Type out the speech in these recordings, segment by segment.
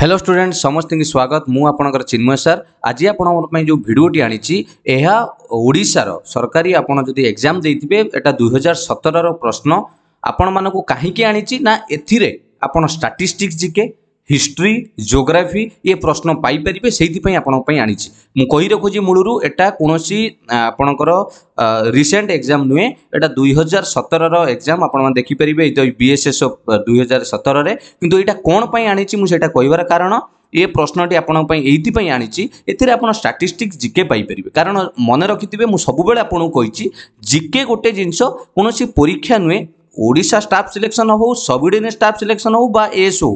Hello student समस्त की स्वागत मु आपणकर चिन्मय सर। आज आपण जो भिडटी आनी ओडिशार सरकारी आपड़ जब एग्जाम देते एटा 2017 प्रश्न आपण मानक कहीं आनी ना एथिरे आपण स्टैटिस्टिक्स जीके हिस्ट्री ज्योग्राफी ये प्रश्न पाइपर से आनी मुझे रखुची मूलर एटा कौन आपणकर रिसेंट एग्जाम नुहे एटा 2017 एग्जाम आप देखिपर बीएसएसओ 2017 रे किंतु एटा कौन पाई आनी मुझे कहबार कारण ये प्रश्नटी आपंप आनी स्टैटिस्टिक्स जीके पाइपर कारण मन रखि मुझे सबुबले आपको कही जीके गोटे जिनस कौन परीक्षा नुहे ओडिशा स्टाफ सिलेक्शन हो सब डिविजन स्टाफ सिलेक्शन हो बा एएसओ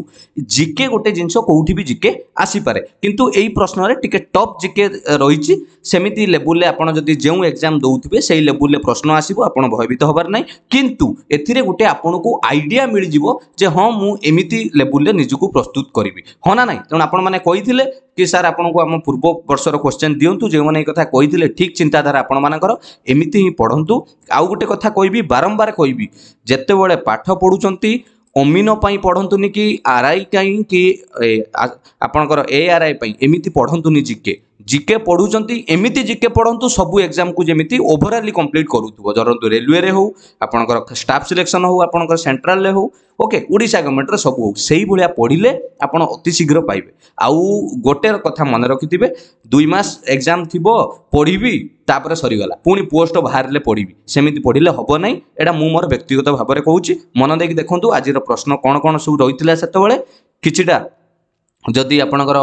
जीके गोटे जिनस कौटी भी जीके आसीपे किंतु यही प्रश्न रे टिके टॉप जीके रही सेमती लेवल आपड़ जब जो एग्जाम दौथे से लेवल प्रश्न आसो आप भयभीत हबार ना किंतु एथिरे गोटे आपन को आईडिया मिल जिवो जे हाँ मुझे लेवल निजक प्रस्तुत करी हाँ ना नहीं तेना आपण माने कही कि सर आपन को आम पूर्व वर्षर क्वेश्चन दिंतु जो मैंने कथा कही ठीक चिंताधारा आपर एमती ही पढ़ंतु। आउ गोटे कथा कहबी बारंबार कहबी जेते बड़े पाठ पढ़ुचंती अमीन पाई पढ़ंतुनी कि आरआई कहीं कि आपणकर एआरआई पाई एमती पढ़ंतुनी जीके जीके पढ़ुचंती एमती जीके पढ़ंतु सबू एग्जाम को जमी ओभरअली कम्प्लीट करूथबो जरंतु रेलवे रे हो आपणकर स्टाफ सिलेक्शन हो आपणकर सेंट्रल रे हो ओके ओडिशा गवर्नमेंट रे सबू हो सही भलिया पढ़िले आपण अति शीघ्र पाइबे। आउ गोटे कथा मन रखिथिबे 2 मास एग्जाम थिबो पढ़िबी तापर सरीगला पुणी पोस्ट बाहर पढ़ी सेमती पढ़ले हम ना एटा मु मोर व्यक्तिगत भाव में कहूँ मन देख देखु आज प्रश्न कौन कौन सब रही से किटा जदि आपणकर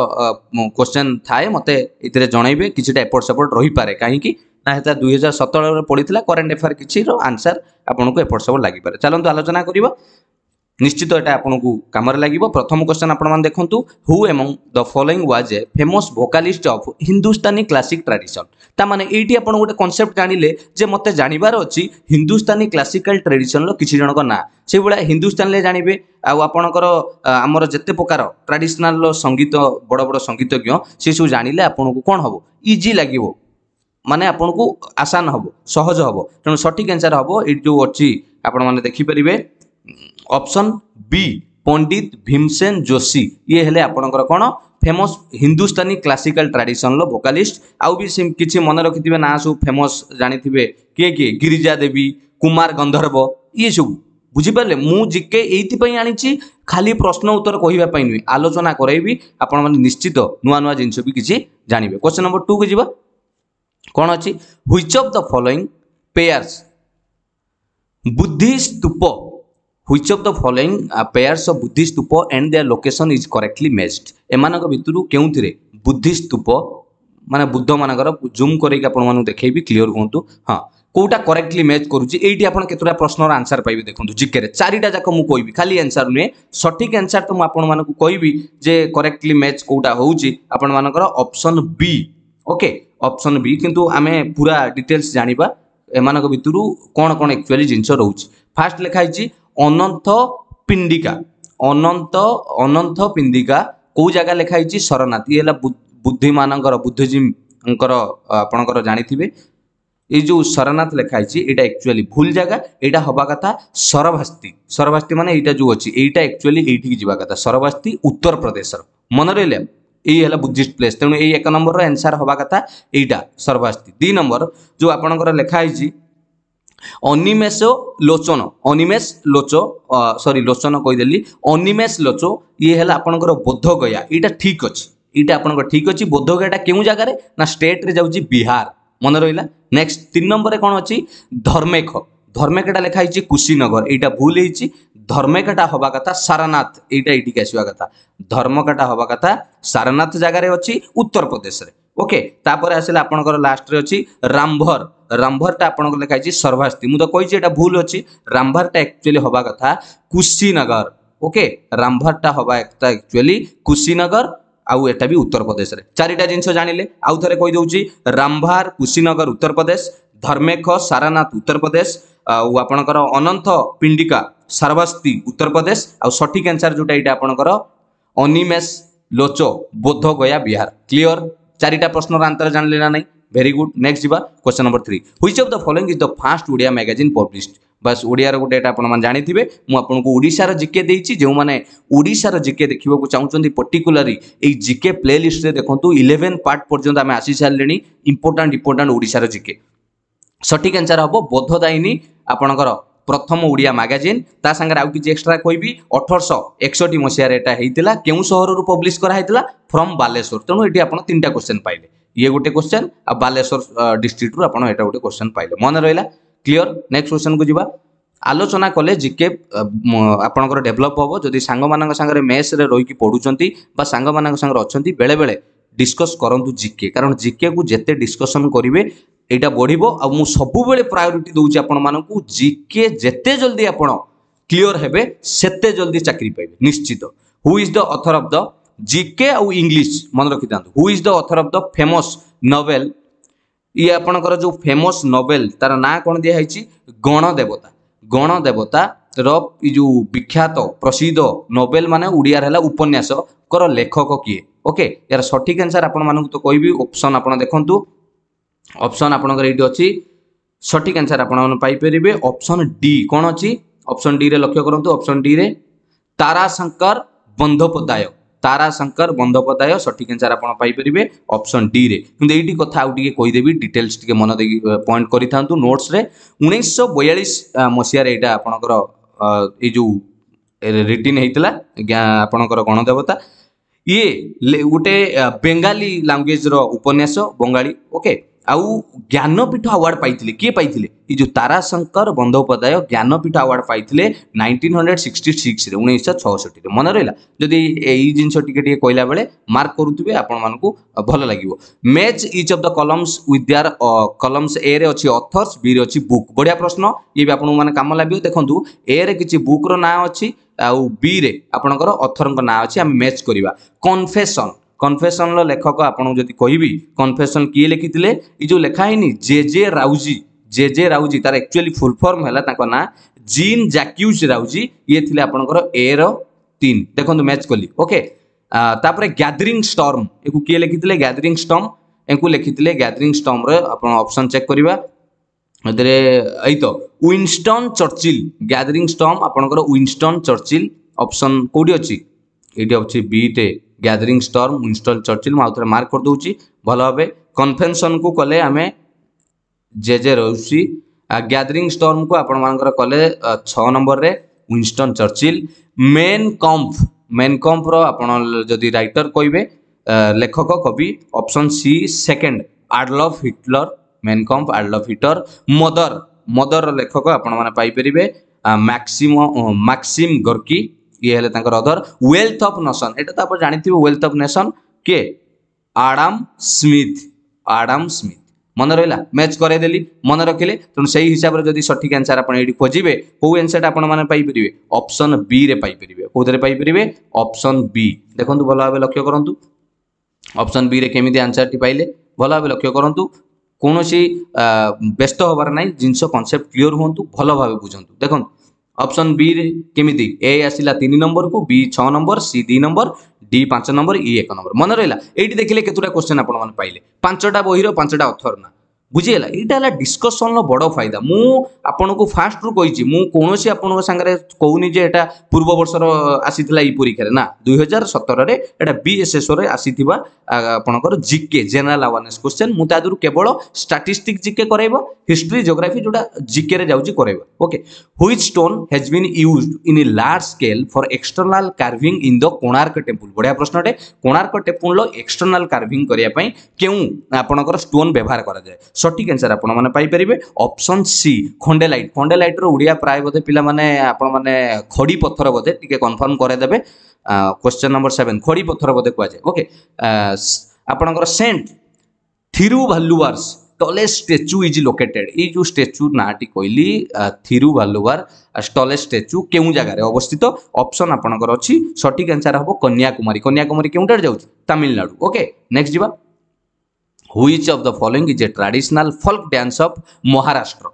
क्वेश्चन थाए मत ये जनइबे किटा एपट सेपट रही पारे कहीं 2017 पढ़ी करेन्ट एफेयर किसी आंसर आपको एपट सेपट लगिपे। चलते आलोचना करवा निश्चित एटा आपको कामर लगे। प्रथम क्वेश्चन आप देखु who among the following was a famous vocalist of Hindustani classic tradition ताने ये आप गोटे कनसेप्ट जानिले जे मत जानवर अच्छी हिंदुस्तानी क्लासिकल ट्रेडिशन किसी जनक ना से भाया हिंदुस्तान जानवे आपणकर आमर जिते प्रकार ट्रेडिशनल संगीत बड़ बड़ संगीतज्ञ से सब जानिले आपको कौन हम इजी लगे माने आपको आसान हम सहज हम तेणु सठिक आंसर हम ये जो अच्छी आपने देखिपारे ऑप्शन बी पंडित भीमसेन जोशी ये हेले आपणकर कौन famous Hindustani classical tradition vocalist. आउ भी किसी मन रखिथिबे ना सब फेमस जानी थिबे किए किए गिरिजा देवी कुमार गंधर्व ये सब बुझीपारे मु जीके ये आनी खाली प्रश्न उत्तर कहवाई नुहे आलोचना करेबी आपण निश्चित नुआ नुआ जिनस भी किसी जानवे। क्वेश्चन नंबर 2 को जीवा कौन अच्छी which of the following pairs Buddhist stupa Which of the following pairs of Buddhist stupa and their location is correctly matched? एमानक भितरु केउथिरे बुद्धिस्ट स्तूप माने बुद्ध मानकर जूम करेक आपण मानु देखैबी क्लियर होंतु हां कोटा करेक्टली मैच करूची एटी आपण केतरा प्रश्नर आंसर पाइबे देखंतु जीके रे चारिटा जाक मु कोइबी खाली आंसर ने सटीक आंसर तो मु आपण मानकु कोइबी जे करेक्टली मैच कोटा होउची आपण मानकर option B okay option B किंतु आमे पूरा डिटेल्स जानिबा एमानक भितरु कोन कोन एक्चुअली जिंस रहउची। फर्स्ट लेखाइची अनंत पिंडिका कौ जगह लिखाई शरणाथ ये बुद्धिमान बुद्धिजीवी आपणकर जानी ये जो शरणाथ लिखाई ये एक्चुअली भूल जगह यहाँ हवा कथा सरभास्ती माने ये जो अच्छी यहाँ एक्चुअली यही कथा सरभास्ती उत्तर प्रदेश मन रहा ये बुद्धिस्ट प्लेस तेणु ये 1 नंबर आंसर हवा कथा यहाँ सरभास्ती। 2 नंबर जो आपणकर लिखाई अनिमेष लोचो ये है आपणकर बोधगया यहाँ ठीक अच्छे यहाँ आपको ठीक अच्छे बोधगया क्यों जगार ना स्टेट रे जाऊँगी बिहार मन रहा। नेक्स्ट 3 नंबर कौन अच्छी धर्मेकटा लिखाई कुशीनगर यहाँ भूल होती धर्मेकटा हवा कथा सारनाथ यहाँ आसवा कथा धर्मकटा हवा कथा सारनाथ जगार अच्छी उत्तर प्रदेश रे ओके। तापर आसला आपणकर लास्ट रे अच्छी रामभरटा आपको लिखाई सर्वास्ती मुझे कही भूल अच्छी रामभरटा एक्चुअली हवा कथा कुशीनगर ओके रामभरटा हवा कथा एक्चुअली कुशीनगर आउ एटा भी उत्तर प्रदेश रे चारिटा जिनस जानिले आउ थरे कहि दउची रामभार कुशीनगर उत्तर प्रदेश धर्मेख सारनाथ उत्तर प्रदेश आउ आपणकर अनंत पिंडिका सर्वास्ती उत्तर प्रदेश आउ सठिक आंसर जोटा एटा आपणकर अनिमेष लोचो बोधगया बिहार क्लियर। चारिटा प्रश्नर आंसर जानले ना नहीं वेरी गुड। नेक्स्ट जीवा question number 3 which of the following is the first Odia magazine published बस ओडियार गोटे जानिथिबे। मु आपनकु ओडिशार जिके देइछि, जो माने ओडिशार जिके देखिबाकु चाहुछन्ती पर्टिकुलरली एई जिके प्लेलिस्ट रे देखंतु 11 पार्ट पर्यंत आमे आसी सारलेनी। इंपोर्टेंट इंपोर्टेंट ओडिशार जिके सठिक आंसर हबो बोधदायिनी आपनकर प्रथम ओडिया मैगजीन। ता संगे आउ कि एक्स्ट्रा कहबी 1861 मसीह एटा हेतिला, केउ शहर रु पब्लिश करा हेतिला? फ्रॉम बालेश्वर। तेणु एटी आपन तीनटा क्वेश्चन पाइले, ये गोटे क्वेश्चन आ बालेश्वर डिस्ट्रिक्ट रु आपन एटा गोटे क्वेश्चन पाइले, मन रहला क्लियर। नेक्स्ट क्वेश्चन को जिबा, आलोचना कले जिके आपनकर डेभलप होबो। जदि सांग मानक संगे मेस रे रोई कि पढुचंती बा सांग मानक संगे अछंती, बेले बेले डिस्कस करंतु जिके, कारण जिके को जेते डिस्कशन करिवे एटा बढ़िबो। आ मु सबु बेले प्रायोरिटी दउछि आपण मानकु, जिके जेते जल्दी आपण क्लियर हेबे सेते जल्दी चाकरी पाइबे निश्चित। Who is the author of the जिके आ इंग्लिश मन रखि दांत। Who is the author of the famous novel, ये आपनकर जो फेमस नोवेल तार ना कोन दिया हैछि? गणदेवता। गणदेवता रो जो विख्यात प्रसिद्ध नोवेल माने उड़िया रहला उपन्यास कर लेखक किए? ओके, यार सठिक आंसर आपण मानकु तो कोइबी ऑप्शन आपण देखंतु, ऑप्शन आपनकर एटी अछि। सठिक आंसर आपण पाई परिबे ऑप्शन डी। कोन अछि? ऑप्शन डी रे लक्ष्य करंतु, ऑप्शन डी रे ताराशंकर बंधोपाध्याय। ताराशंकर बंधोपाध्याय सठिक आंसर आपण पाई परिबे ऑप्शन डी रे। किंतु एटी कथा आउ टिके कहि देबी, डिटेल्स टिके मन दे पॉइंट करि थांतु नोट्स रे। 1942 मसिया रे एटा आपनकर ए जो रिटिन हेतिला आपनकर गणदेवता, ये गोटे बेंगाली लैंग्वेज रो उपन्यास बंगाली। ओके, आउ ज्ञानपीठ अवार्ड पाइथिले, किए पाइथिले? ई जो ताराशंकर बंधोपाध्याय ज्ञानपीठ अवार्ड पाइथिले 1966 रे, 1966 रे, मन रहला। जदि एई जिंस टिके टिके कहला बेले मार्क करूतबे आपण मानकू भल लागिवो। Match each of the columns with their columns. ए रे अछि ऑथर्स, बी रे अछि बुक। बढ़िया प्रश्न, ये भी आपण माने काम लाबियो। देखंतु ए रे किछि बुक रो नाम अछि, आउ बी रे आपणकर ऑथर को नाम अछि। हम मैच करिवा। कन्फेशन, कन्फेशन लो लेखक आपण जदि कहबी कन्फेशन किए लिखिथिले? ई जो लेखा हैनी जेजे राउजी। जेजे राउजी तार एक्चुअली फुल फॉर्म हैला ताको ना जीन जैक्यूज राउजी। ये थिले आपणकर ए रो 3। देखंतु मैच कली। ओके, तापरे गैदरिंग स्टॉर्म, एकु किए लिखिथिले? गैदरिंग स्टॉर्म, एकु लिखिथिले गैदरिंग स्टॉर्म रे। आपण ऑप्शन चेक करिवा एतरे एई तो विंस्टन चर्चिल। गैदरिंग स्टॉर्म आपणकर विंस्टन चर्चिल। ऑप्शन कोडी अछि? एडी अछि बी ते, गैदरिंग स्टॉर्म विंस्टन चर्चिल। माउथर मार्क कर दोची भल भाबे। कन्फेशन को कले हमें जेजे राउजी, गैदरिंग स्टॉर्म को आपण मानकर कले 6 नंबर रे Winston Churchill. Mein Kampf, Mein Kampf रो आपण जदी राइटर कहबे लेखक कवि, option C second Adolf Hitler. Mein Kampf Adolf Hitler. Mother, mother लेखक आपण माने पाई परिबे मैक्सिम गोर्की, ये हेले तांकर अदर। वेल्थ ऑफ नेशन, एटा त आपण जानिथिबे वेल्थ ऑफ नेशन के? आडम स्मिथ। आडम स्मिथ, मन रहला। मैच करे देली, मन रखिले। तण सही हिसाब रे जदी सठिक आंसर आपण एडी खोजिबे, को आंसर आपण माने पाई परिबे? ऑप्शन बी रे पाई परिबे। कोदरे पाई परिबे? Option B. देखंतु भलो भाबे लक्ष्य करंतु, ऑप्शन बी रे केमिति आंसर टी पाइले भलो भाबे लक्ष्य करंतु। कोनोसी व्यस्त होबार नै, जिंस कांसेप्ट क्लियर होंतु, भलो भाबे बुझंतु। देखंतु ऑप्शन बी केमिति? ए आसिला 3 नंबर को, B 6 number, C 2 number, D 5 number, E 1 number. मन रहला। एटी देखिले केतुटा क्वेश्चन आपण माने पाइले? 5टा बहिरो 5टा ऑथर ना, बुझियला। एटा हला डिस्कशन लो बडो फायदा। मु आपण को फास्ट रु कहि छी, मु कोनोसी आपण को संगे कहूनी जे एटा पूर्व वर्ष रो आसीथिला ई परीक्षा रे ना, 2017 रे एटा बीएसएसओ रे आसीथिबा आपणकर जीके जनरल अवेयरनेस क्वेश्चन। मु तादुर केवल स्टैटिस्टिक जीके करैबो, हिस्ट्री ज्योग्राफी जोडा जीके रे जाउची करैबो। Okay, which stone has been used in a large scale for external carving in the Konark temple. बढिया प्रश्न रे। कोणार्क टेंपल लो एक्सटर्नल कार्विंग करिया पई केउ आपणकर स्टोन व्यवहार करा जाय? सठिक आंसर आपण माने पाई परिबे ऑप्शन सी खंडेलाइट। खंडेलाइट रो उड़िया प्राय बोधे पिला माने आपण माने खड़ी पत्थर बोधे, टिके कंफर्म करे देबे। क्वेश्चन नंबर 7 खड़ी पत्थर बोधे कुआ जाय। ओके, आपणकर saint Thiruvalluvar tallest statue is located. ई जो स्टैच्यू नाटी कहली थिरुवल्लुवर टॉलेस्ट स्टैच्यू केउ जगह रे अवस्थित? ऑप्शन आपणकर अछि। सठिक आंसर हबो कन्याकुमारी। कन्याकुमारी केउटा जाउ? तमिलनाडु। ओके, नेक्स्ट जीवा। Which of the following is a traditional folk dance of Maharashtra?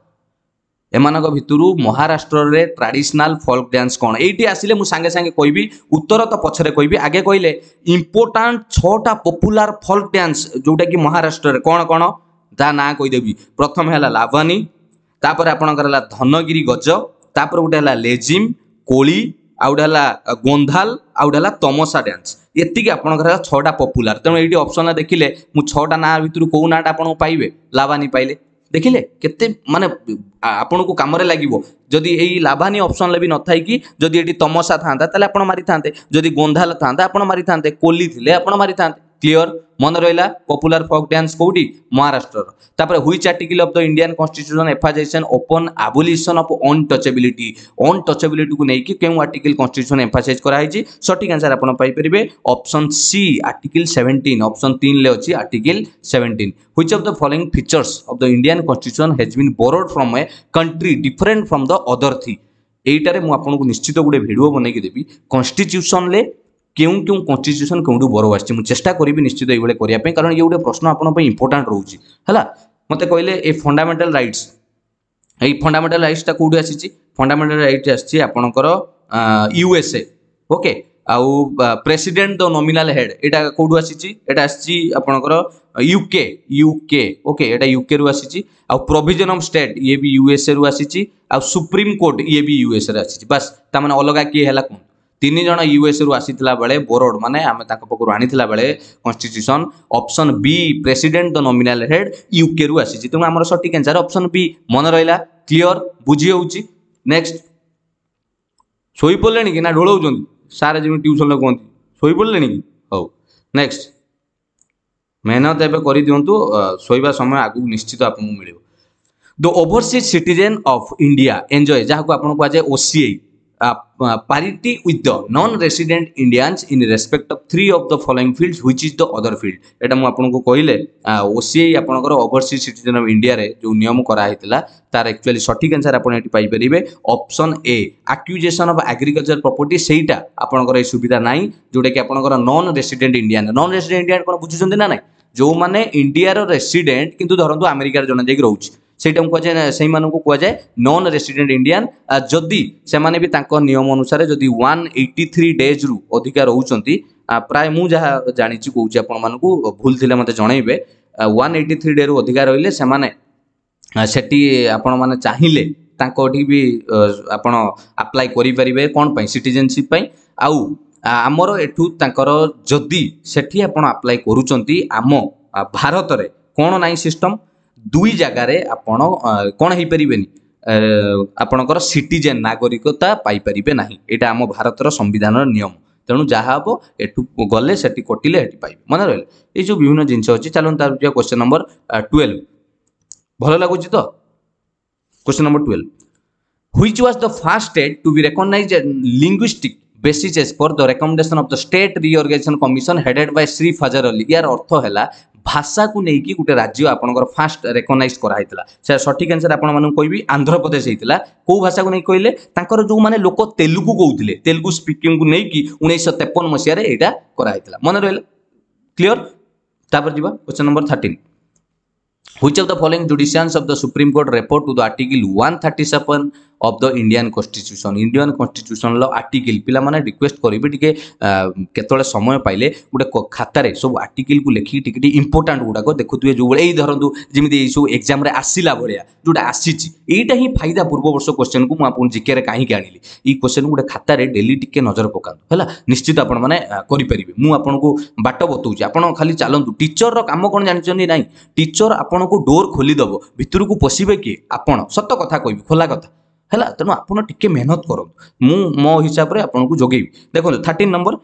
एमानक भितरु महाराष्ट्र रे ट्रेडिशनल फोल्क डांस कोन? एटी आसिले मु संगे संगे कहबी उत्तर, तो पछरे कहबी, आगे कहले इंपोर्टेंट 6टा पॉपुलर फोल्क डांस जोटा कि महाराष्ट्र रे कोन कोन ता ना कहि देबी। प्रथम हैला लावणी, तापर आपणकर हला धनगिरी गज, तापर गोटे हला लेजिम कोली, आउडला गोंधाल, आउडला तमसा डांस। एतिक आपणकर हला 6टा पॉपुलर। तेणु एटी ऑप्शन देखिले मु 6टा ना भितर को नाटा आपन पाइबे, लावानी पाइले देखिले केते माने आपन को काम रे लागिवो। जदि एई लावानी ऑप्शन ले भी न थाई कि जदि एटी तमसा थांता ताले आपन मारि थांते, जदि गोंधाल थांता आपन मारि थांते, कोली थिले आपन मारि थांते। क्लियर मन रहा पॉपुलर फोक डांस कौटी महाराष्ट्र। तापर which article of the Indian constitution एम्फासाइजेशन open abolition of untouchability. Untouchability को लेकिन क्यों आर्टिकल कॉन्स्टिट्यूशन एम्फासाइज कराई? सटीक आंसर आपन पाई परिबे ऑप्शन सी आर्टिकल 17। ऑप्शन 3 ले अछि article 17। Which of the following features of the Indian constitution has been borrowed from a country different from the other three. एटारे मु आपन को निश्चित गुडे वीडियो बनै के देबी। कॉन्स्टिट्यूशन ले क्यों क्यों कॉन्स्टिट्यूशन क्योंठू बर आसी चेष्टा करी निश्चित ये करने, कारण ये गोटे प्रश्न आप इंपोर्टाट रोचे है। मत कहले ए फंडामेंटल राइट्स, ये फंडामेंटाल राइट्स कौटी आसी? फंडामेंटाल राइट आसी आपणकर यूएसए। ओके आउ प्रेसिडेंट द नॉमिनल हेड यहाँ कौटू आसी? यहाँ आसी आपणकर यूके। यूके ओके यहाँ यूके रु आसी। आ प्रोविजन ऑफ स्टेट ये भी यूएसए रु आसी। आ सुप्रीम कोर्ट ये भी यूएसए आसी। बस तमाने अलग किए है कौन? तीन जन यूएस रु आसीला बेले बोरोड माने आमे ताको पकड़ आनीला बेले constitution option B president the nominal head UK रु आसी। तेणु आम सटीक आंसर ऑप्शन बी मन रहा। क्लीयर बुझी हो? नेक्स्ट शोई पड़े कि ना ढोलाऊँ सारे जमी ट्यूशन कहते शोई पड़े कि हाउ। नेक्स्ट मेहनत एवं कर दिंतु शोवा समय आगू निश्चित आपको मिल। The overseas citizen of India enjoy जहाँ आपको कहुए OCI parity with the non-resident Indians in respect of 3 of the following fields, which is the other field। एटा मु आपन को कहिले ओसीआई आपनकर ओवरसीज सिटीजन ऑफ इंडिया रे जो नियम करा हितला तार एक्चुअली सटीक आंसर आपन एटी पाई परिबे option A acquisition of agriculture property. सेटा आपनकर ए सुविधा नाही जोडे कि आपनकर नॉन रेसिडेंट इंडियन कोन बुझुचंदे ना नाही, जो माने इंडिया रो रेसिडेंट किंतु धरंतु अमेरिका रे जण जाई रहउछ सेटा को कहुए नॉन रेसिडेंट इंडियन। जदि से माने भी नियम अनुसार जदि 183 डेज रु अधिक रोचंती प्राय मु जहा जानी कहूँ आपण मानू भूल थिले मते जणैबे 183 डे रु अधिक रहिले से माने सेठी आपण माने चाहिले तांको भी आपण अप्लाई करि परिबे कोन पई सिटीजनशिप पई। आउ हमरो एठू तांकर जदि सेठी आपण अप्लाई करूचंती आम भारत रे कोन नाही सिस्टम दुई जगार आपण कौन हो पारे आपणकर सिटीजेन नागरिकता पाइपर ना। यहाँ आम भारत संविधान नियम तेणु जहाँ हम एठू गले से कटिले ये पाइबे मन रहा। ये जो विभिन्न जिनस अच्छी चलो तार क्वेश्चन नंबर 12 भल लगुच। तो question number 12 which was the first state to be recognised linguistic basis as per the recommendation of the state reorganisation commission headed by Shri Fazal Ali. यार अर्थ है भाषा को लेकिन गोटे राज्य आपंकर फास्ट रेकग्नाइज कराइला सर। सठिक आंसर आपन कहि आंध्र प्रदेश होता। कौ भाषा को नहीं कहले तांकर जो माने लोक तेलुगु कहते तेलुगु स्पीकिंग को लेकिन 1953 मसीह यहाँ कराइला मन रहा। क्लीयर तापर जीवा question number 13 which of the following jurisdictions of the supreme court refer to the article 137 of the Indian constitution लो आर्टिकल पिला माने रिक्वेस्ट करिबे टिके केतले समय पाइले गोटे खातार सब आर्टिकल को लेखि टिके इंपोर्टाट गुड़ाक देखुए जो भाई धरतु जमी सब एग्जाम आसला भाया जोटा आसी यहीटा ही फायदा पूर्व वर्ष क्वेश्चन को मुझे जिके कहीं आनी ये क्वेश्चन गोटे खातार डेली टिके नजर पकातु है निश्चित आपण मैंने करेंगे। मुझको बाट बताऊँ आप खाली चलतु टीचर राम कौन जानी ना टीचर आपण को डोर खोलीदेव भितर को पशे किए आपण सत कथा कह खोला कथा है। तेणु आपड़ टे मेहनत करूँ मो हिसाब से आपन को जोगे। देखो 13 नंबर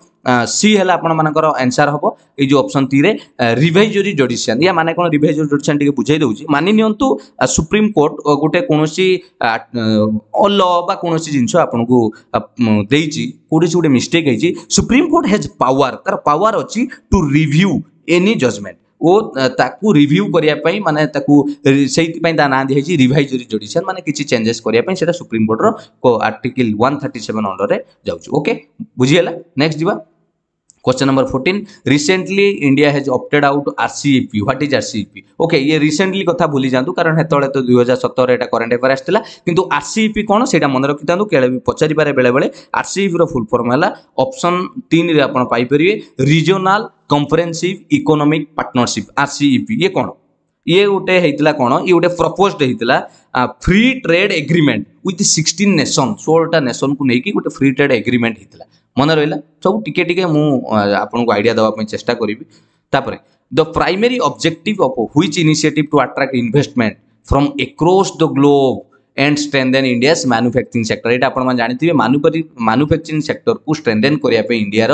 सी है आपर आंसर हम ये जो ऑप्शन 3 रिवाइजरी जुडिशियन या माने कौन रिवाइजरी जुडिशियन टे बुझे दूसरी मानि नियंतु सुप्रीम कोर्ट गोटे कौन अल कौन जिनस आपन को कौटे गोटे मिस्टेक है। सुप्रीम कोर्ट हेज पावर तार पावर अच्छी टू रिव्यू एनी जजमेंट ओ रिव्यू करने माने से ना दिखाई रिवाइजरी जुडिशियल माने किसी चेंजेस करने सुप्रीम कोर्ट रो आर्टिकल 137 अंडर रे जाउछ। ओके बुझीला। नेक्स्ट जीवा question number 14 recently India has opted out RCEP. What is RCEP? Okay ये रिसेंटली कथा भूली जातु कारण हेतले तो 2017 एटा करंट अफेयर आस्थिला किंतु आरसीईपी कोन सेटा मन रखितानु केले भी पचारि पारे बेले बेले। आरसीईपी रो फुल फॉर्म हला ऑप्शन 3 रे आपण पाई परिवे regional comprehensive economic partnership. RCEP ये कोन ये गोटे होता कौन ये गोटे प्रपोज्ड होता free trade agreement with 16 nation 16टा नेशन को लेकिन गोटे फ्री ट्रेड एग्रीमेंट होता मन रहा सब टिके मुझे आइडिया देवाई चेष्टा करी। The primary objective of which initiative to attract investment from across the globe and strengthen India's manufacturing sector ये आप जानते हैं मैन्युफैक्चरिंग सेक्टर को स्ट्रेंथन करने इंडियार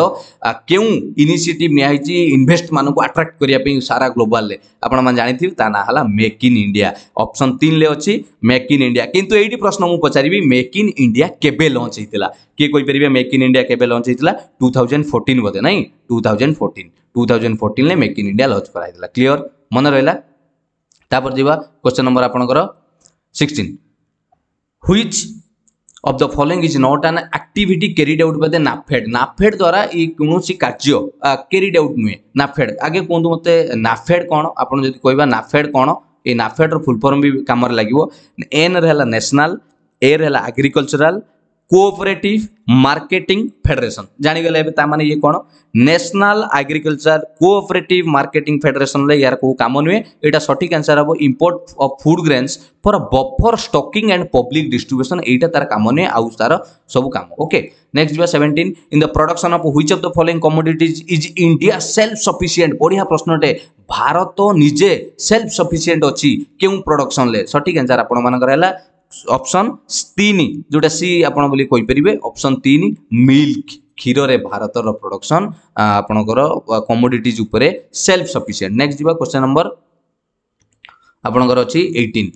क्यों इनिशिएटिव नियाई इन्वेस्ट मान को अट्रैक्ट करने सारा ग्लोबल रे आप जानते हैं ना है मेक इन इंडिया ऑप्शन 3 ले अच्छी मेक इन इंडिया किंतु ये प्रश्न मुझे पचारि मेक इन इंडिया केबे लॉन्च होता किए कहीपर मेक इन इंडिया केबे लॉन्च होता 2014 बोधे ना 2014 मेक इन इंडिया लॉन्च कराइला क्लीयर मन रहा। क्वेश्चन नंबर आपंकर 16 Which of the following is not an activity carried out by the NAFED? NAFED द्वारा ये कौन सी कार्य carried out नुहे NAFED आगे कहतु मत NAFED कौन आपड़ जब कह NAFED कौन ये NAFED फुल फॉर्म भी कम लगे एन रहा नेशनल ए रहा एग्रीकल्चरल कोऑपरेटिव मार्केटिंग फेडरेशन जानीगले तामाने ये कौन national agriculture cooperative marketing federation ले यार को काम नुहे एटा सठिक आंसर हम import of food grains for buffer stocking and public distribution एटा तार काम नुहे आउ तार सब काम। ओके नेक्स्ट जा 17 in the production of which of the following commodities is India self sufficient बढ़िया प्रश्नटे भारत निजे सेल्फ सफिशिएंट अछि केउ प्रोडक्शन ले सठिक आंसर आपण मानकर हला ऑप्शन 3 जोटा सी आपन बोली कोइ परिबे ऑप्शन 3 मिल्क खीर रे भारत रो प्रोडक्शन आपन कर कमोडिटीज ऊपर सेल्फ सफिशिएंट। नेक्स्ट जीवा क्वेश्चन नंबर आपन कर अछि 18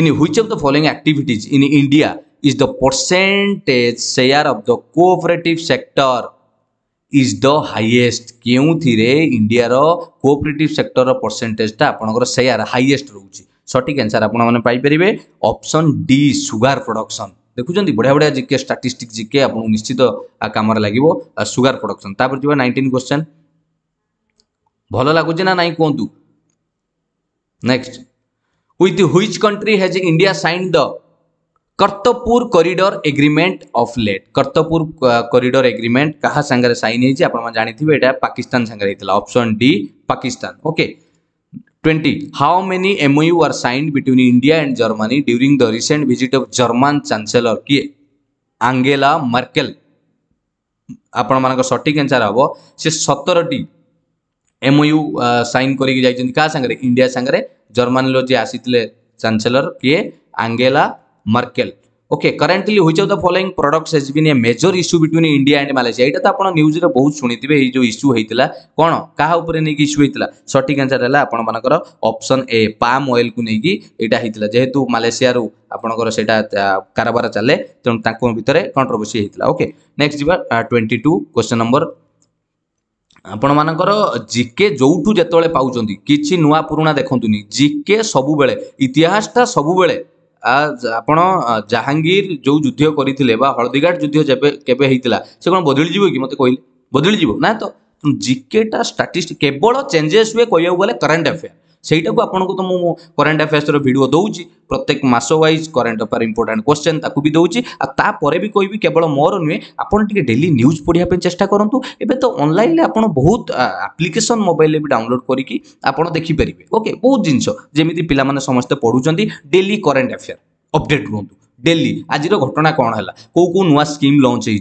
in which of the following activities in India is the percentage share of the cooperative sector is the highest केउ थी रे इंडिया रो कोऑपरेटिव सेक्टर रो परसेंटेज ता आपन कर शेयर हाईएस्ट रहउची सठिक आंसर आपन माने पाई परिबे ऑप्शन डी सुगर प्रोडक्शन देखुछन्ती बढ़िया बढ़िया जीके स्टैटिस्टिक्स जीके आपन निश्चित काम रे लागिवो सुगर प्रोडक्शन। तापर जेबा 19 क्वेश्चन भलो लागु जे ना नाही कोंतु next with which country has India signed the Kartarpur corridor agreement of late Kartarpur corridor agreement कहा संगे साइन हे जे आपन माने जानिथिबे एटा पाकिस्तान संगे हेतला option D Pakistan. Okay 20 How many MOU were signed between India and Germany during the recent visit of German Chancellor किए Angela Merkel आपण मान सठिक आंसर हम से 17टी MOU साइन करके जाइछन का संगे इंडिया संगे जर्मनी लो जे आसीथिले चांसेलर किए Angela Merkel। Okay currently which of the following products has been a major issue between India and Malaysia एटा तो आपण न्यूज रे बहुत सुनिथिबे ए जो इश्यू हेतला कोन काहा ऊपर नेकी इश्यू हेतला सटिक आंसर हला आपण मानकर ऑप्शन ए पाम ऑयल को नेकी एटा हेतला जेहेतु मालयेशिया रो आपणकर सेटा कारोबार चले त ताको भितरे कंट्रोवर्सी हेतला। ओके नेक्स्ट जिबा 22 क्वेश्चन नंबर आपण मानकर जीके जोठू जेतोले पाउचंती किछि नुवा पुरुणा देखंतुनी जीके सबु बेले इतिहासटा सबु बेले आपण जहांगीर जो युद्ध करते हलदीघाट युद्ध केवेला से कौन बदली जीव कि मत कहले बदली जीव ना तो जीकेटा स्टाटिस्टिक्स केवल चेंजेस हुए कहू गले करंट अफेयर से आपन को तो मु करंट अफेयर्स वीडियो दौची प्रत्येक मास wise current affair important question ताकू भी दौची तापर भी कहि केवल मोर नुहे आपन टिके डेली न्यूज पढ़िया चेष्टा करूँ एबे तो ऑनलाइन आपन बहुत एप्लिकेशन मोबाइल रे भी डाउनलोड करिकि आपन देखि परिबे। ओके बहुत जिंस जेमिति पिला माने समस्त पढुचंती डेली करंट अफेयर अपडेट रुंतु डेली आज घटना कौन है कौ कौ नुआ स्कीम लॉन्च होई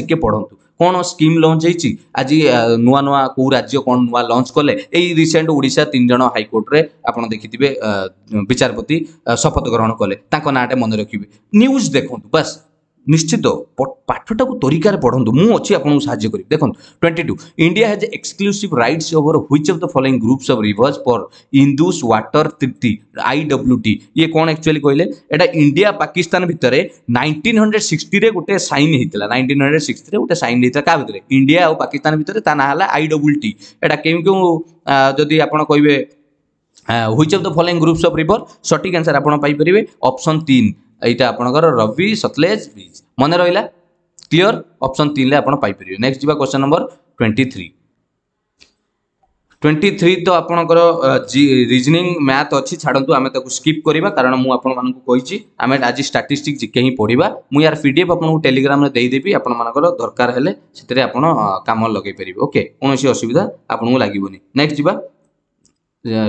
जीके पढ़ंतु कौन स्कीम लॉन्च होती आज नुआ नुआ कौ राज्य कौन नुआ लॉन्च कले यही रिसेंट ओडिशा 3 जन हाईकोर्ट रे आपन देखिथिबे विचारपति शपथ ग्रहण कले ताको नाटे मन रखिबे न्यूज देखंतु बस निश्चित पाठटा को तरीका पढ़ंतु मु अछि आपन सहाय्य करी देखंतु। 22 India has exclusive rights over which of the following groups of rivers for Indus water Treaty IWT ये कौन एक्चुअली कहले एटा इंडिया पाकिस्तान भितरे 1960 रे गोटे साइन हेतला 1960 रे गोटे साइन हेतला का भितरे इंडिया और पाकिस्तान भितरे ता ना हला IWT एटा केम केम जदी आपण कहबे which of the following groups of river सटिक आंसर आपण पाई परिबे ऑप्शन 3 एटा आपनकर रवि सतलेज बीज मन रहा क्लियर ऑप्शन 3 ले आपण पाई परिबे। नेक्स्ट जीवा क्वेश्चन नंबर 23 तो आपणकर रिजनिंग मैथ अच्छी छाड़ू आम स्कीप करवा कारण मुझे आम आज स्टाटिस्टिक्स जीके ही पढ़ा मु यार PDF आपको टेलीग्राम में देदेवी आपर दरकार है से आप कम लगे पारे। ओके कौन असुविधा आपको लगभग। नेक्स्ट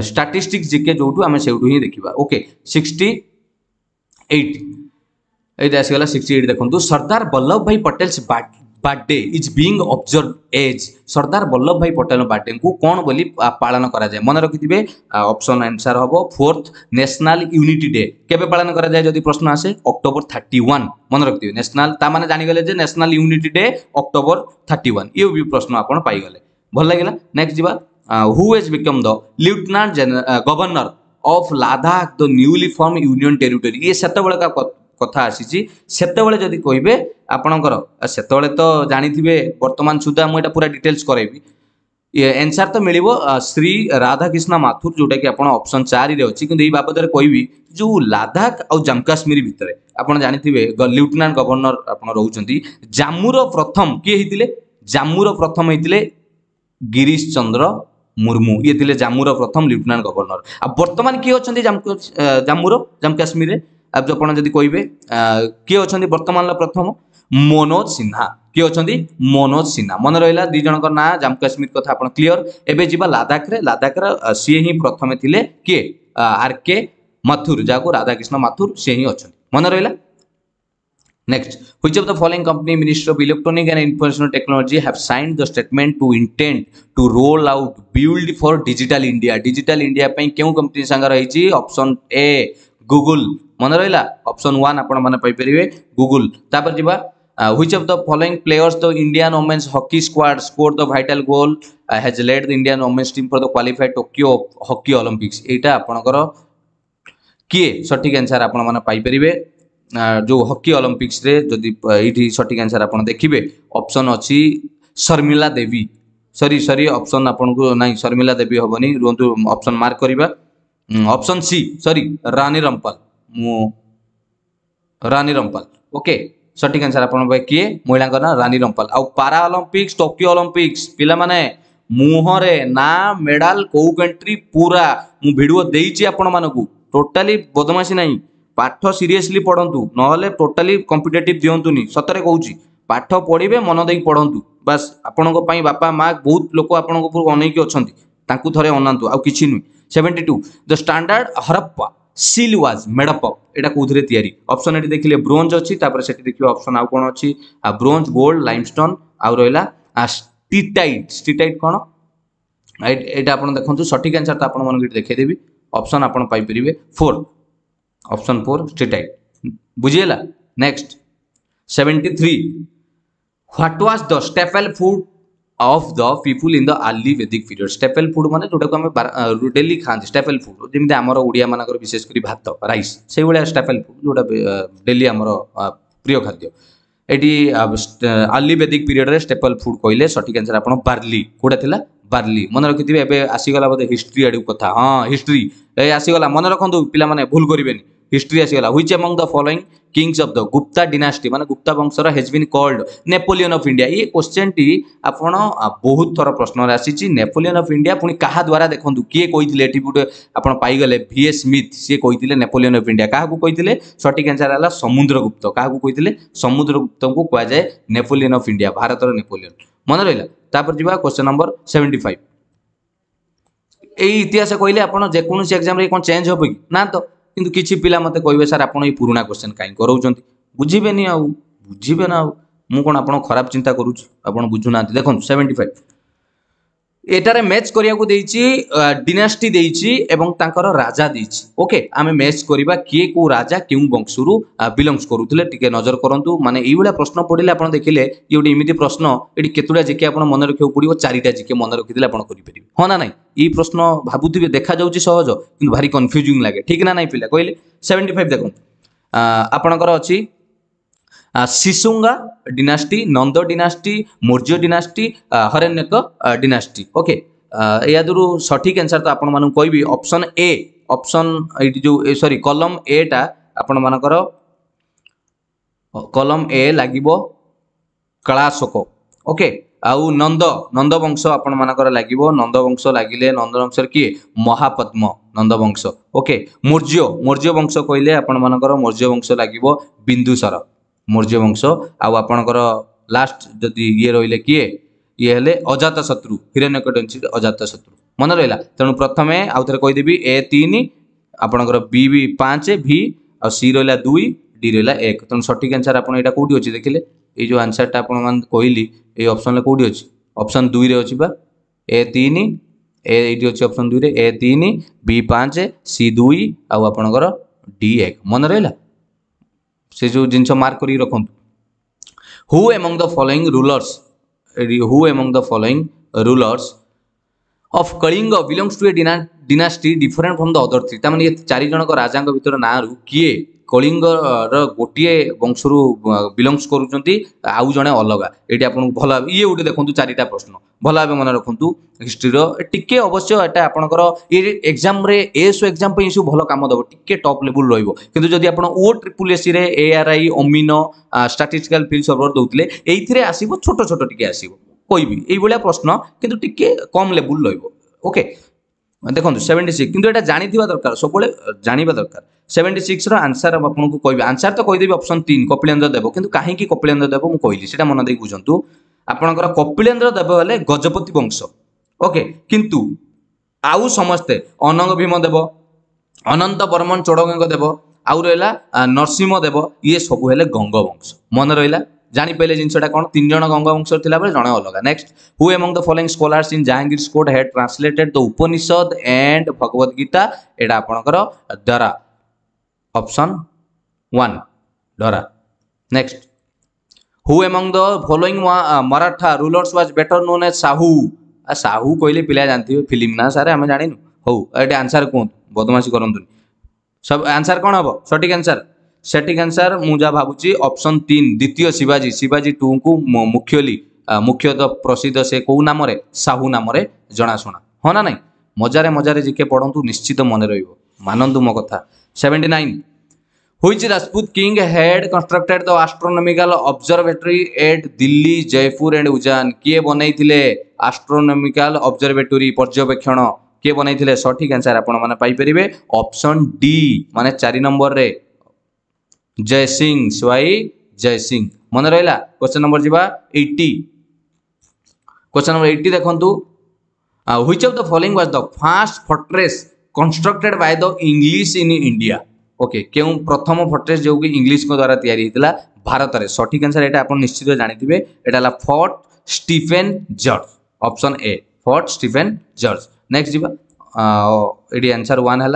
स्टाटिस्टिक्स जीके जो आम से हिं देखा ओके 68 ये आसगला 68 देखो सरदार वल्लभ भाई Patel birthday is being observe as Sardar Vallabh भाई पटेल बर्थडे को कौन बोली पालन करा जाए मन रखिथे ऑप्शन आंसर हम 4th नेशनल यूनिटी डे केबे पालन करा जाए जदि प्रश्न आसे अक्टोबर 31 मन रखिथे नेशनल ता माने जानि गले जे नेशनल यूनिटी डे अक्टोबर 31 ये भी प्रश्न आपण पाई गले भल लागिला। नेक्स्ट जीवा who has become the lieutenant general governor of Ladakh the newly form union territory ये सेत बेले का कथा आसी जदि कहे आपणकर से तो जानी थे बर्तमान सुधा मुझे पूरा डिटेल्स करेबी एनसर तो मिल श्री राधाकृष्ण माथुर जोटा कि आप ऑप्शन 4 रे अच्छी कि बाबद कह जो लद्दाख और जम्मू काश्मीर भितर आप जानी थे लेफ्टिनेंट गवर्नर आप रोचे जम्मूर प्रथम किए होते जम्मूर प्रथम होते गिरीश चंद्र मुर्मू ये थे जम्मूर प्रथम लेफ्टिनेंट गवर्नर आ बर्तमान किए अच्छा जम्मूर जम्मू काश्मीर आप जो जब कहे किए अच्छा बर्तमान प्रथम मनोज सिन्हा किए अच्छा मनोज सिन्हा मन रहा दी जन ना जम्मू काश्मीर कथा आप क्लीयर एवं जी लद्दाख सी हिं प्रथम थिले किए आर के माथुर जहाँ राधाकृष्ण माथुर सी हिं अच्छा मन रहा। Next which of the following company ministry of electronic and information technology have signed the statement to intent to roll out build for digital India क्यों कंपनी संग रही ऑप्शन ए गूगल मन रहा ऑप्शन 1 आपरे गूगल तापर जी which of the following players the Indian women's hockey squad score the vital goal has led the Indian women's team for the qualify Tokyo hockey Olympics एटा आपनकर किए सटीक answer आपण माने पाई परिवे जो हॉकी ओलंपिक्स रे जदी एठी सटीक आंसर आपण देखिबे ऑप्शन अछि Sharmila Devi sorry sorry option आपण को नाही शर्मिला देवी होबनी रुंतु ऑप्शन मार्क करिबा option C sorry Rani Rampal okay सटीक आंसर आपण किए महिला ना रानी रंपाल आ पारा ओलंपिक्स टोक्यो ओलंपिक्स पिला माने मुहरे ना मेडल को कंट्री पूरा मु वीडियो देइची आपण मानकू टोटली बदमाशी नहीं पाठ सीरियसली पढ़ंतु नहले टोटली कॉम्पिटिटिव दियंतुनी सतरे कहूची पाठ पढ़िबे मन देई पढ़ंतु बस आपनको पई बापा मां बहुत लोक आपनको पूरा अनेक अछंती तांकू थरे अनंतु आ किछि नु 72 the standard Harappa seal was made up एटा कौधरे तैयारी ऑप्शन एटी देखिले ब्रोंज अछि तापर सेठी देखियो ऑप्शन आउ कोन अछि आ ब्रोंज गोल्ड लाइमस्टोन आउ रहला स्टीटाइट कोन एटा आपण देखंतु सटीक आंसर त आपण मन देखे देबी ऑप्शन आपण पाई परिवे 4 ऑप्शन 4 स्टीटाइट बुझियला। Next 73 what was the staple food of the people in the early Vedic period staple food माने जोटा को डेली खाते स्टेपल फूड जमी आमर ओडिया मानकर विशेषकर भात राइस से भाया स्टेपल फूड जोटा डेली आमर प्रिय खाद्य ये अर्ली वेदिक पीरियड रे स्टेपल फूड कहले सटीक आंसर आप बार्ली कौटा था बार्ली मन रखिथे एबे आसीगला बोध हिस्ट्री आड़ कथा हाँ हिस्ट्री ए आसीगला मन रखु पिला माने भूल करेनि हिस्ट्री आसीगला which among the following kings of the Gupta dynasty माने गुप्ता वंशर has been called Napoleon of India ये क्वेश्चन टी आपण बहुत थोड़ा प्रश्न आसी नेपोलियन ऑफ इंडिया पुणी क्या द्वारा देखो किए कही आप पाईगले वीएस स्मिथ सी कही नेपोलियन ऑफ इंडिया क्या कही सटीक आंसर है समुद्रगुप्त क्या कही समुद्रगुप्त को कहुए Napoleon of India Bharat Napoleon मन रहा। क्वेश्चन नंबर 75 यही इतिहास कहले आप जेको एग्जाम कौन चेंज हम कि ना तो किंतु किसी पिला मत कहे सर आप पुराना क्वेश्चन कहीं कराऊँ बुझे नहीं आउ बुझे ना मु कौन आप खराब चिंता करुँ बुझुना देखो 75 एटारे मैच करिया को डिनास्टी देइची एवं तांकर राजा देइची ओके आमे मैच करिबा किए को राजा क्यों वंशरू बिलोंग्स करूथले टिके नजर करंतु माने एइवला प्रश्न पडिले आपण देखिले ये गोटे इमिति प्रश्न एटी केतुडा जिके आपण मन रखियो पड़िबो चारिटा जिके मन रखिदिले आपण करि परिबे हां ना नाही ए प्रश्न भाबुथिबे देखा जाउची सहज किंतु भारी कन्फ्यूजिंग लागे ठीक ना नाही पिला कहले 75 देखो आपणकर अछि Shishunaga dynasty Nanda dynasty Maurya dynasty Haryanka dynasty okay या दूर सठिक आंसर तो आपण मानू कहबी ऑप्शन ए ऑप्शन जो सॉरी कॉलम ए टा आपण मानकर कॉलम ए लागिबो कलाशोक ओके आउ नंद वंश आपण मानकर लागिबो नंद वंश लागिले नंद वंश किए महापद्म नंद वंश ओके मौर्य वंश कहले आपण मानकर मौर्य वंश लागिबो बिंदुसार मौर्य वंश आपणकर लास्ट जदि ये रहिले किए ये हेले अजातशत्रु हिरण्यकशिपु अजातशत्रु मन रहा तेणु प्रथम आउे कहीदेवी ए तीन आपणकर बी भी पाँच भि आ सी रहा दुई डी रहा एक तेणु सठिक आंसर आपड़ा कौटी अच्छे देखिले ये जो आंसरटा आपली ये ऑप्शन कौटी अच्छी ऑप्शन दुई रे अच्छी ए तीन एटी अच्छे ऑप्शन दुई ए तीन बी पाँच सी दुई आपणकर डी एक मन रहा से जो जिन मार्क कर रखत who among the following rulers who among the following rulers of Kalinga belongs to a dynasty different from the other three तार चारिज राजा भर ना रु किए कलिंग रोटे वंशर बिलोंग्स करुँच आउ जड़े अलग ये आपको भल ये गोटे देखो चारिटा प्रश्न भल भाव मन रखु हिस्ट्रीर टी अवश्य ये आपंकर एक्जाम एएसओ एक्जाम सब भल कम दब टे टप लेवल रुँच जदि आप ओ ट्रिपल एससी एआरआई अमीन स्टाटिस्टिकल फील्ड सर्वर दूसरे ये आसो छोट छोट टी आस कोई ये प्रश्न किंतु टिके कम लेवल ओके देखो 76 किंतु एटा जानी दरकार सब जाना दरकार 76 आंसर आपको कह आंसर तो कहीदेवी ऑप्शन 3 कपिलेन्द्र देव किंतु कहीं कपिलेन्द्र देव मुझे कहली से मन दे बुझंतु आपणकर कपिलेन्द्र देव हेले गजपति वंश ओके किंतु आउ समस्ते अनंग भीम देव अनंत बर्मन चोड़गंग देव आउ रहा नरसिंह देव ये सब हेले गंग वंश मन रहा जानी पहले जिनसटा कौन तीन जन गंग वंश जड़े अलग next who among the following scholars in Jahangir's court had translated the Upanishad and Bhagavad Gita एटा आपणकर द्वारा ऑप्शन 1 द्वारा next who among the following Maratha rulers was better known as Sahu आ साहू कहले पिला जानथिबे फिल्म ना सारे हमें जानिनु हो एटे आंसर कोन बदमाशी करंतु सब आंसर कोन हबो सटिक आंसर सटिक आंसर मुझा भावुची ऑप्शन 3 द्वितीय शिवाजी शिवाजी टू को मुख्यतः प्रसिद्ध से कौ नाम साहू नाम जनाशुना हाँ ना नाई मजार मजार जिके पढ़ू निश्चित मन रनतु मो कथा 79 which Rajput king had constructed the astronomical observatory at Delhi Jaipur and Ujjain किए बनई एस्ट्रोनॉमिकल ऑब्जर्वेटरी पर्यवेक्षण किए बनई सटिक आंसर आपने ऑप्शन डी माने 4 नंबर रे जयसिंह स्वाई जयसिंह मन रहा क्वेश्चन नंबर जीवा 80 क्वेश्चन नंबर 80 देखंतु which of the following was the first fortress constructed by the English in India okay क्यों प्रथम फोर्ट्रेस जो कि इंग्लिश को द्वारा या भारत में सठिक आंसर ये आप निश्चित जानते हैं यहाँ fort Stephen George option A fort Stephen George next जीवा ये आंसर 1 है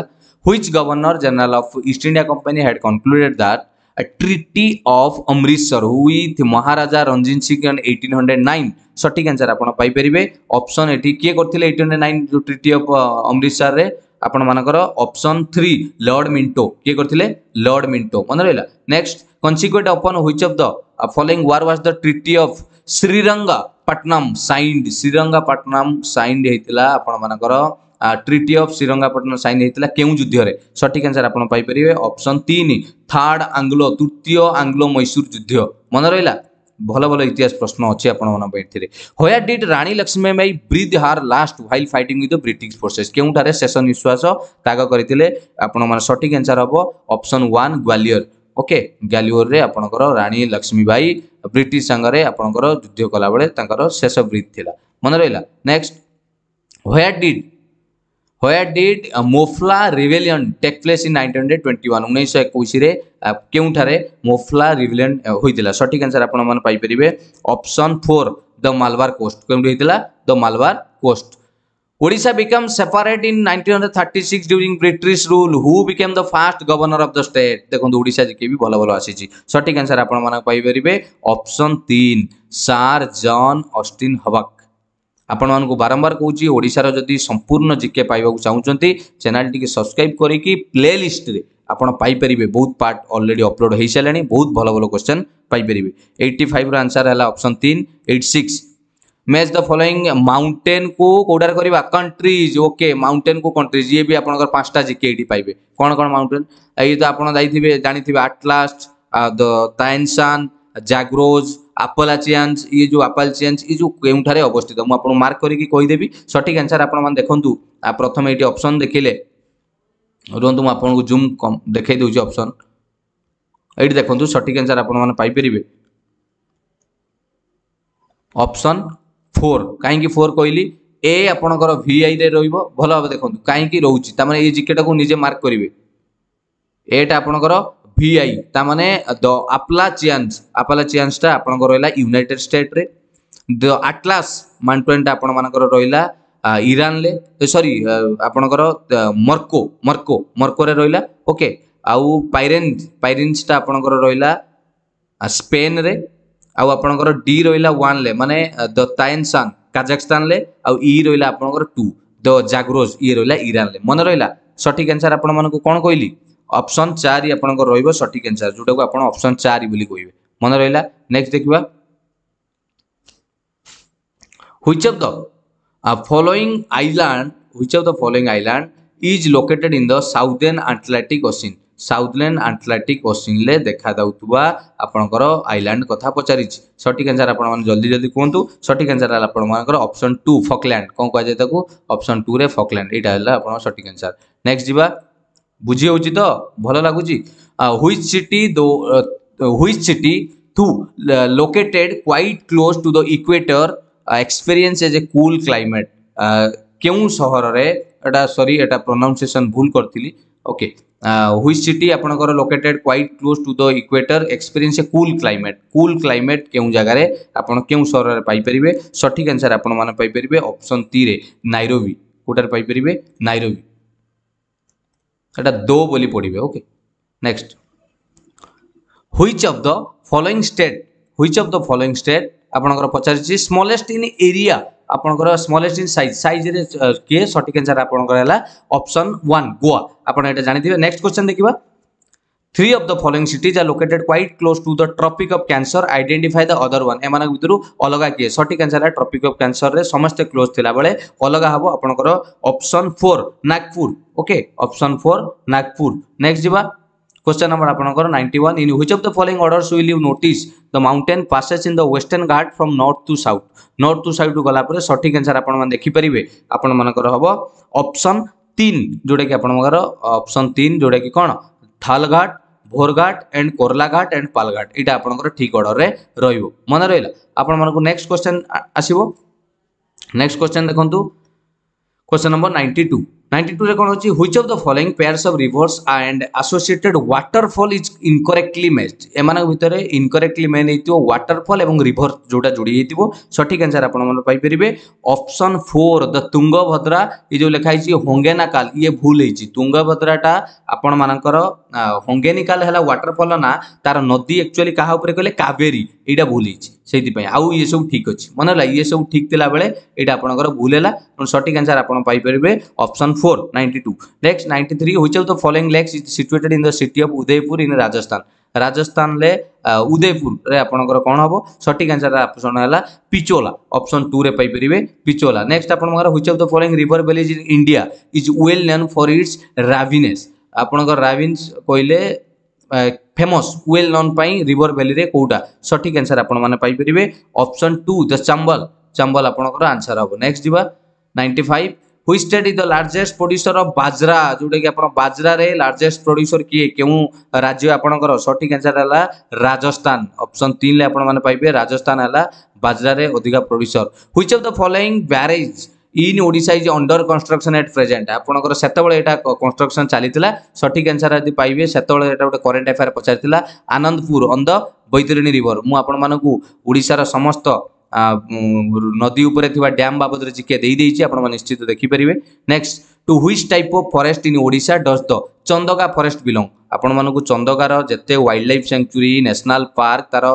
which governor general of East India Company had concluded that a treaty of amritsar with maharaja ranjit singh in 1809 सटिक आंसर आपन पाई परिबे ऑप्शन एटी किए करथिले 1809 जो ट्रीटी ऑफ अमृतसर रे आपन मानकर ऑप्शन 3 लॉर्ड मिंटो किए करथिले लॉर्ड मिंटो मन रहला next consequent upon which of the following war was the treaty of Srirangapatnam signed हेतिला आपन मानकर ट्रीटी ऑफ श्रीरंगापट्टनम साइन होता है क्यों युद्ध में सटिक आंसर आपरे ऑप्शन 3 थर्ड आंग्लो तृतीय आंग्लो मैसूर युद्ध मन रहा भल भल इतिहास प्रश्न अच्छे आपंटे where did Rani Lakshmi Bai breathe her last while fighting with British forces क्योंठारे शेष निश्वास त्याग करते आप सटिक आंसर हम ऑप्शन 1 ग्वालियर ओके ग्वालियर में आपंकर राणी लक्ष्मी बाई ब्रिटिश संगे आपंकर युद्ध कला बेले शेष ब्रीथ थी मन रहा next Where did Mofla Rebellion take place in 1921 1921 रे क्योंठारे मोफला रिवेलियन होइतिला सटिक आंसर आपण मन पाई परिबे ऑप्शन 4 द मालवार कोस्ट क्यों होइतिला the Malabar coast Odisha become separate in 1936 during British rule who become the first governor of the state देखो ओडिशा जे के भी भलो भलो आसी छी सटिक आंसर आपण मन पाई परिबे option 3 sir John Austin Hubback आपण मानक बारंबार कहूँ ओडिशार जदि संपूर्ण जिके पाइबा चाहते चैनल टी सब्सक्राइब करके प्ले लिस्ट रे आपण पाई परिबे बहुत पार्ट ऑलरेडी अपलोड हो सारे बहुत भल भल क्वेश्चन पाई परिबे 85 आंसर है option 3 86 match the following mountain को कौडार करवा कंट्रीज ओके माउंटेन को कंट्रीज ये भी आपंकर 5टा जिके पाइबे कौन कौन माउंटेन ये तो आप जानी आटलास ताइनसान जाग्रोज आपालाचियंस ये जो आपालाचियंस ये जो क्योंठारे अवस्थित तो मुझे मार्क करके कहीदेवी सटिक आंसर आप देखु प्रथम ये ऑप्शन देखिले रुहतु मुझे जूम कम देखे दूसरी ऑप्शन ये देखो सटिक आंसर आपरे ऑप्शन 4 कहीं 4 कहली ए आपणकर VI रे रहिबो भलो भाबे देखंतु काहे की रहउची त माने ए जीकेटा को निजे मार्क करिवे एटा आपणकर VI त माने द अप्लाचियंस ता आपणकर रहला युनाइटेड स्टेट रे द अटलास माउंटेन ता आपण मानकर रहला ईरान ले सॉरी आपणकर मर्को मर्को मर्को रे रहला ओके आउ पाइरेन्स पाइरेन्स ता आपणकर रहला स्पेन रे आउ आपणकर डी रहला 1 ले माने द ताइनसान काजाकिस्तान ले आउ ई रोइला आपनकर 2 द जागरोज ई रोइला ईरान ले मन रोइला सटिक आंसर आपन मानको कोन कहली ऑप्शन 4 ही आपनकर रोइबो सटिक आंसर जोटा को आपन ऑप्शन 4 बोली कहिबे मन रोइला। नेक्स्ट देखिबा which of the following island is located in the southern Atlantic Ocean ले देखा दाउतुवा आपनकर आइलैंड कथा पचारिछ सटिक आंसर आपन मन जल्दी जल्दी कोंतु सटिक आंसर आपन मानकर ऑप्शन 2 फॉकलैंड कोन कह जेताको ऑप्शन 2 रे फॉकलैंड एटा हला आपन सटिक आंसर। नेक्स्ट जीवा बुझी होउची तो भलो लागुची which city to located quite close to the equator experience as a cool climate केउ शहर रे एटा सॉरी एटा प्रोनाउंसिएशन भूल करथिली ओके व्हिच सिटी आपनकर located quite close to the equator experience a cool climate केउ जगह रे आपण केउ शहर रे पाई परिबे सटिक आंसर आपण माने पाई परिबे ऑप्शन 3 रे नाइरोबी कोटार पाई परिबे नाइरोबी एटा दो बोली पडिबे okay. Next which of the following state आपनकर पचारछि स्मॉलेस्ट इन एरिया आपनकर स्मॉलेस्ट इन साइज साइज रे के सटिक आंसर आपनकर हला ऑप्शन 1 गोवा आपण एटा जानि दिबे। नेक्स्ट क्वेश्चन देखिबा three of the following cities are located quite close to the tropic of cancer identify the other one ए माने भितरु अलगा के सटिक आंसर है ट्रॉपिक ऑफ कैंसर रे समस्त क्लोज थिला बेले अलगा हबो आपनकर option 4 Nagpur okay option 4 Nagpur. Next जिबा क्वेश्चन नंबर आपनकर 91 in which of the following orders will you notice the mountain passes in the Western Ghat from north to south गला पर सटिक आंसर आपण मन देखि परिबे आपण मनकर हबो ऑप्शन 3 जोडे कि आपण मनकर ऑप्शन 3 जोडे कि कोन थालघाट भोरघाट एंड कोरलाघाट एंड पालघाट इटा आपनकर ठीक ऑर्डर रे रहइबो मन रहइला आपण मनक। नेक्स्ट क्वेश्चन आसीबो नेक्स्ट क्वेश्चन देखंतु क्वेश्चन नंबर 92 92 रे कोन होची which of the following pairs of rivers and associated waterfall is incorrectly matched ए माने भितरे इनकरेक्टली मैच हेतिबो वाटरफॉल एवं रिवर जोटा जोडी हेतिबो सटिक आंसर आपण मन पाई परिबे ऑप्शन 4 द तुंगभद्रा इ जो लिखाई छि होंगेनाकाल ये भूल हेछि तुंगभद्राटा आपण मानकर होंगेनिकाल हला वाटरफॉल ना तार नदी एक्चुअली काहा ऊपर कहले कावेरी एटा भूल हेछि सेति पय आउ ये सब ठीक अछि मन ला ये सब ठीक तिला बेले एटा आपनकर भूलेला सटिक आंसर आपण पाई परिबे option 4 92। Next 93 which of the following lakes is situated in the city of Udaipur in Rajasthan Rajasthan ले उदयपुर रे आपनकर कोन हबो सटिक आंसर ऑप्शन हला पिचोला ऑप्शन 2 रे पाई परिबे पिचोला। नेक्स्ट आपनकर which of the following river valleys in India is well known for its ravines आपनकर राविन्स कोइले फेमस वेल नोन पई रिवर वैली रे कोटा सटिक आंसर आपण माने पाई परिबे ऑप्शन 2 द चंबल चंबल आपनकर आंसर हबो। नेक्स्ट दिबा 95 which state is the largest producer of bajra जोडे कि आपण बाजरा रे लार्जेस्ट प्रोड्यूसर किए केउ राज्य आपणकर सटिक आंसर हला राजस्थान ऑप्शन 3 ले आपण माने पाइबे राजस्थान हला बाजरा रे अधिका producer. Which of the following barrage in Odisha is under construction at present आपणकर सेतबळे एटा कंस्ट्रक्शन चालितला सटिक आंसर आदि पाइबे सेतबळे एटा गोटे करंट अफेयर पचारतिला Anandpur on the Baitarani river मु आपण मानकू ओडिसा रा समस्त नदी उपरे थिबा डैम बाबद रे जिके देई देइछि आपण मन निश्चित देखि परिबे। Next two which type of forest in Odisha does the Chandaka forest belong आपण मन को चंदगा रो जते wild life sanctuary national park तारो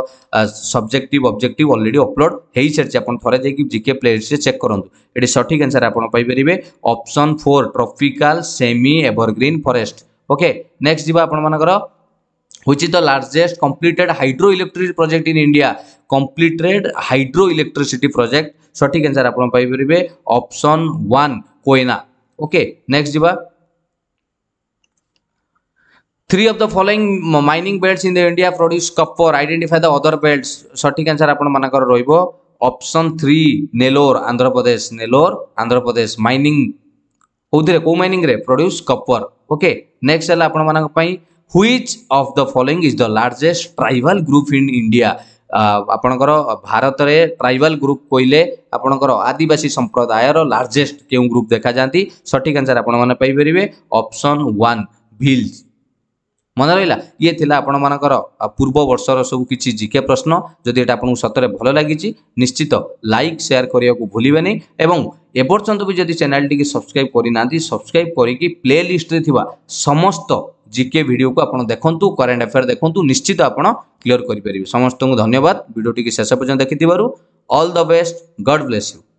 सब्जेक्टिव ऑब्जेक्टिव ऑलरेडी अपलोड हेई सरछि आपण थरे जे कि जिके प्लेस से चेक करंतु एडी सटिक आंसर आपण पाई परिबे option 4 tropical semi evergreen forest okay. Next दिबा आपण मानकर which is the largest completed hydroelectricity project in India completed hydroelectricity project सटिक आंसर आपण पाई परिबे ऑप्शन 1 कोयना ओके। नेक्स्ट जिबा 3 of the following mining belts in the India produce copper identify the other belts सटिक answer आपण मानकर रहइबो option 3 Nellore Andhra Pradesh mining ओदरे को माइनिंग रे प्रोड्यूस कॉपर ओके। नेक्स्ट हला आपण मानक पई which of the following is the largest tribal group in India आपणकर भारत में ट्राइबल ग्रुप कहले आपणकर आदिवासी संप्रदाय लार्जेस्ट क्यों ग्रुप देखा जाती सठिक आंसर आपरे ऑप्शन वन भिल्स मन रहा। ये थिला आपण मानकर पूर्व वर्षर सब किसी जीके प्रश्न जदि ये आपको सतरे भल लगी निश्चित लाइक शेयर करने को भूलें एपर्तंत भी जब चैनल टी सब्सक्राइब करना सब्सक्राइब करके प्ले लिस्ट समस्त जीके वीडियो को आप देखु करेन्ट अफेयर देखु निश्चित आपड़ क्लीयर करेंगे। समस्त धन्यवाद वीडियो टी शेष पर्यटन देखी all the best God bless you.